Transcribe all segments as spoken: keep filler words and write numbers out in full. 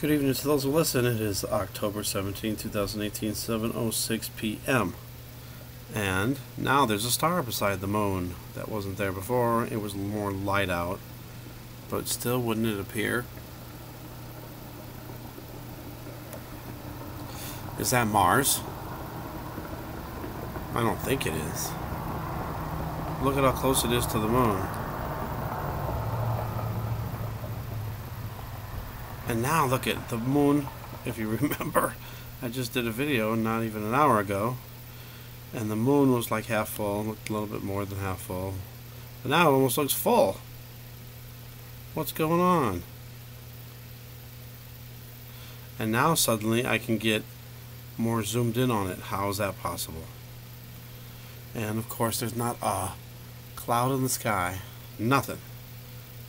Good evening to those who listen. It is October seventeenth, two thousand eighteen, seven oh six p m And now there's a star beside the moon. That wasn't there before. It was more light out. But still, wouldn't it appear? Is that Mars? I don't think it is. Look at how close it is to the moon. And now look at the moon, if you remember. I just did a video not even an hour ago. And the moon was like half full, looked a little bit more than half full. But now it almost looks full. What's going on? And now suddenly I can get more zoomed in on it. How is that possible? And of course there's not a cloud in the sky. Nothing.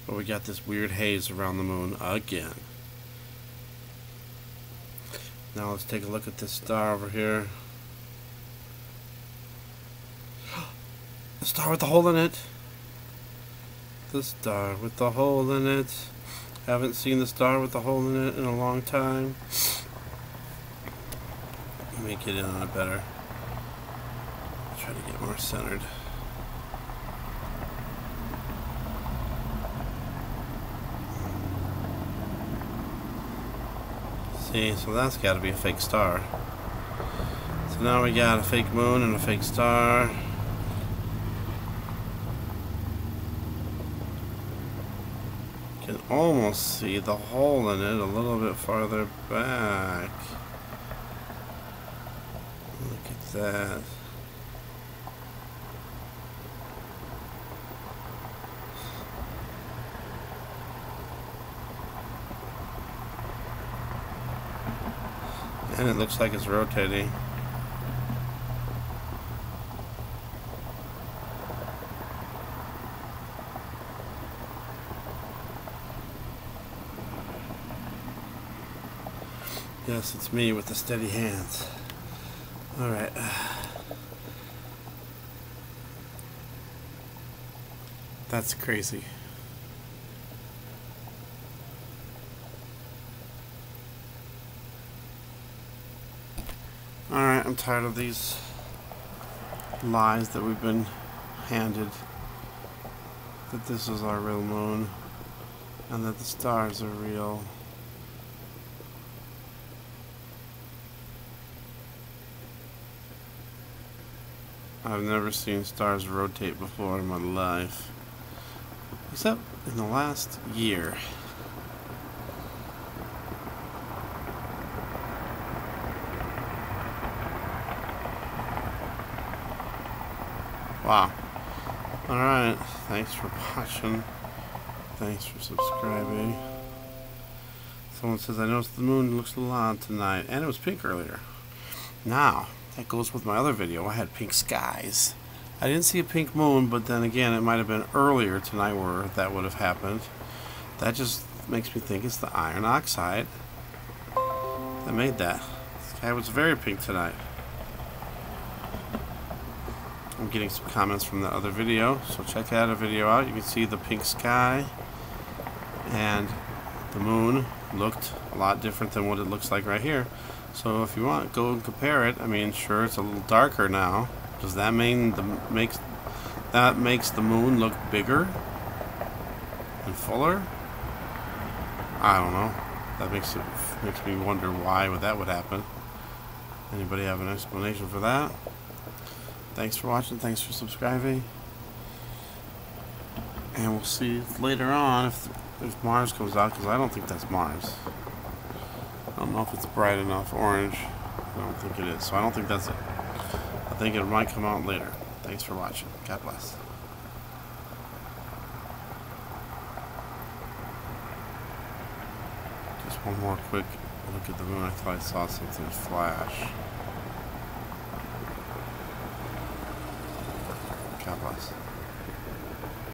But we got this weird haze around the moon again. Now let's take a look at this star over here. The star with the hole in it. The star with the hole in it. Haven't seen the star with the hole in it in a long time. Let me get in on it better. Try to get more centered. See, so that's got to be a fake star. So now we got a fake moon and a fake star. Can almost see the hole in it a little bit farther back. Look at that. And it looks like it's rotating. Yes, it's me with the steady hands. All right. That's crazy. Alright, I'm tired of these lies that we've been handed, that this is our real moon and that the stars are real. I've never seen stars rotate before in my life, except in the last year. Wow. Alright, thanks for watching. Thanks for subscribing. Someone says, I noticed the moon looks a little odd tonight. And it was pink earlier. Now, that goes with my other video. I had pink skies. I didn't see a pink moon, but then again, it might have been earlier tonight where that would have happened. That just makes me think it's the iron oxide that made that. The sky was very pink tonight. I'm getting some comments from the other video, so check that other video out. You can see the pink sky and the moon looked a lot different than what it looks like right here. So if you want, go and compare it. I mean, sure, it's a little darker now. Does that mean the makes that makes the moon look bigger and fuller? I don't know. That makes it makes me wonder why would that would happen. Anybody have an explanation for that? Thanks for watching, thanks for subscribing, and we'll see later on if, if Mars comes out, because I don't think that's Mars. I don't know if it's bright enough orange. I don't think it is, so I don't think that's it. I think it might come out later. Thanks for watching. God bless. Just one more quick look at the moon. I thought I saw something flash. God bless.